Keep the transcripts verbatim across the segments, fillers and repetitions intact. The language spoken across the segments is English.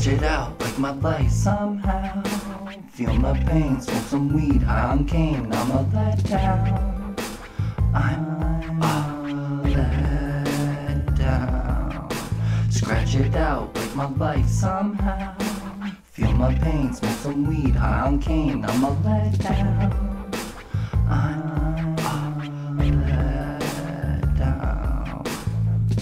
Stretch it out like my life somehow. Feel my pain, smoke some weed, high on cane. I'm a letdown. I'm a letdown. Scratch it out like my life somehow. Feel my pain, smoke some weed, high on cane. I'm a letdown. I'm a letdown.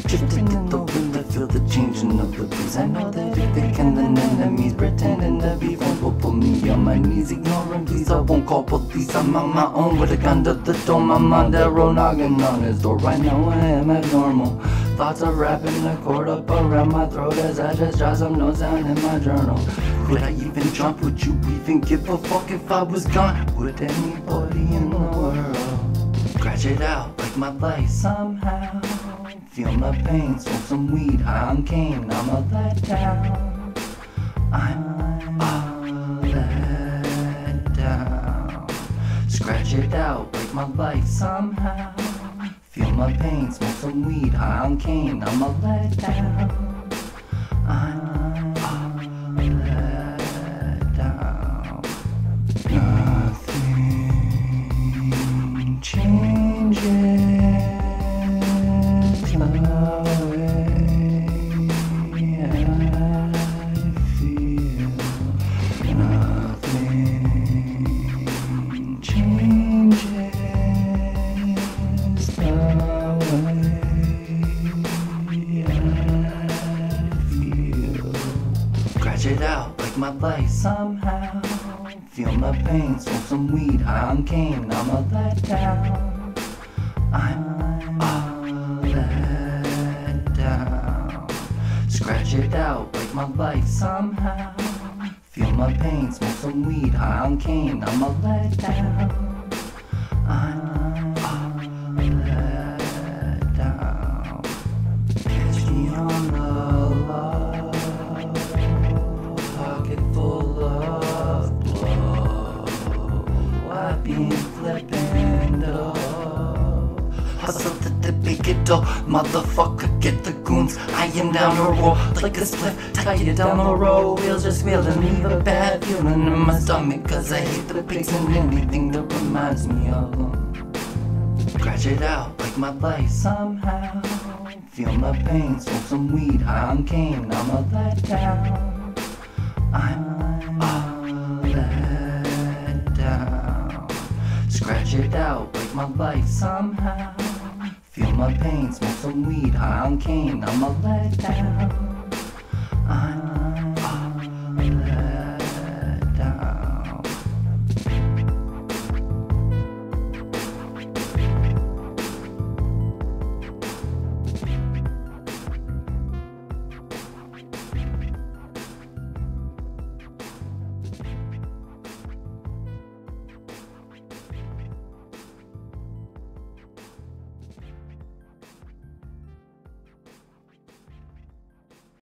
Drifting in the wind, I feel the changing of the breeze. I know that if they can, then enemies pretending to be friends will pull me on my knees, ignoring please. I won't call police. I'm on my own with a gun to the dome. I'm on that road, knocking on his door. Right now I am abnormal. Thoughts are wrapping the cord up around my throat as I just jot some notes down in my journal. Would I even jump? Would you even give a fuck if I was gone? Would anybody in the world? Scratch it out like my life somehow. Feel my pain, smoke some weed, high on cane. I'm a letdown. I'm a letdown. Scratch it out like my life somehow. Feel my pain, smoke some weed, high on cane. I'm a letdown. I'm a letdown. Nothing changes the way I feel. Nothing changes. Scratch it out like my life somehow. Feel my pain, smoke some weed, high on cane. I'm a letdown. I'm a letdown. Scratch it out like my life somehow. Feel my pain, smoke some weed, high on cane. I'm a letdown. I'm hustle to the big door, motherfucker, get the goons. I am down to roll like a split, tie you down the road. Wheels just wheel and leave a bad feeling in my stomach, cause I hate the pigs and anything that reminds me of them. Scratch it out like my life somehow. Feel my pain, smoke some weed, high on cane. I'm a letdown. I'm a letdown. Scratch it out like my life somehow. Feel my pain, smoke some weed, high on cane. I'm a letdown. I'm